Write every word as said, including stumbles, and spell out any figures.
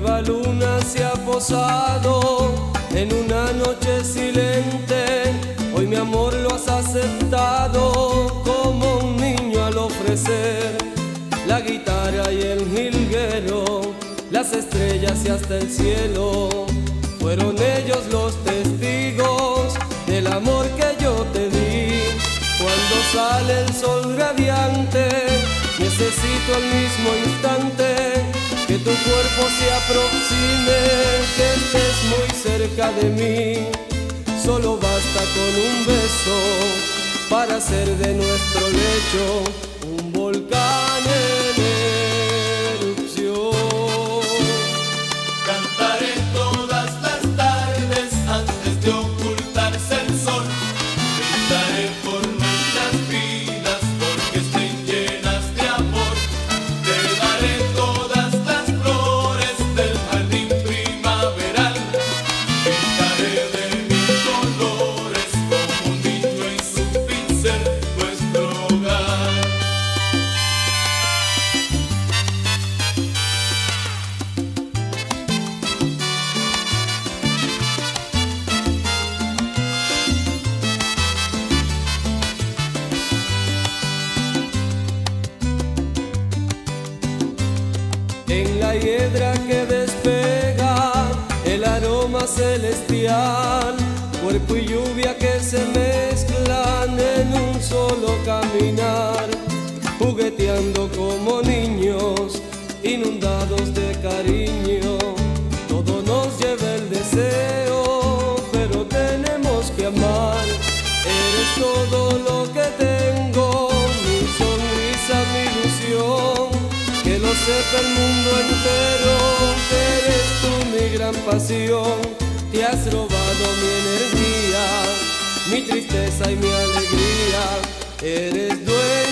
nueva luna se ha posado en una noche silente. Hoy mi amor lo has aceptado como un niño al ofrecer la guitarra y el jilguero, las estrellas y hasta el cielo. Fueron ellos los testigos del amor que yo te di. Cuando sale el sol radiante, necesito al mismo instante que tu cuerpo se aproxime, que estés muy cerca de mí. Solo basta con un beso para hacer de nuestro lecho un volcán en erupción. Cantaré todas las tardes antes de ocultarse el sol. Gritaré por nuestras vidas porque estén llenas de amor. Te daré todas las flores del jardín primaveral. Gritaré de mis colores como un niño en su pincel nuestro hogar. En la hiedra que despega el aroma celestial, cuerpo y lluvia que se mezclan en un solo caminar, jugueteando como niños, inundados de cariño. Todo nos lleva el deseo, pero tenemos que amar. Eres todo lo que tengo, mi sonrisa, mi ilusión. Que lo sepa el mundo entero, que eres tú mi gran pasión. Te has robado mi energía, mi tristeza y mi alegría. Eres dueño.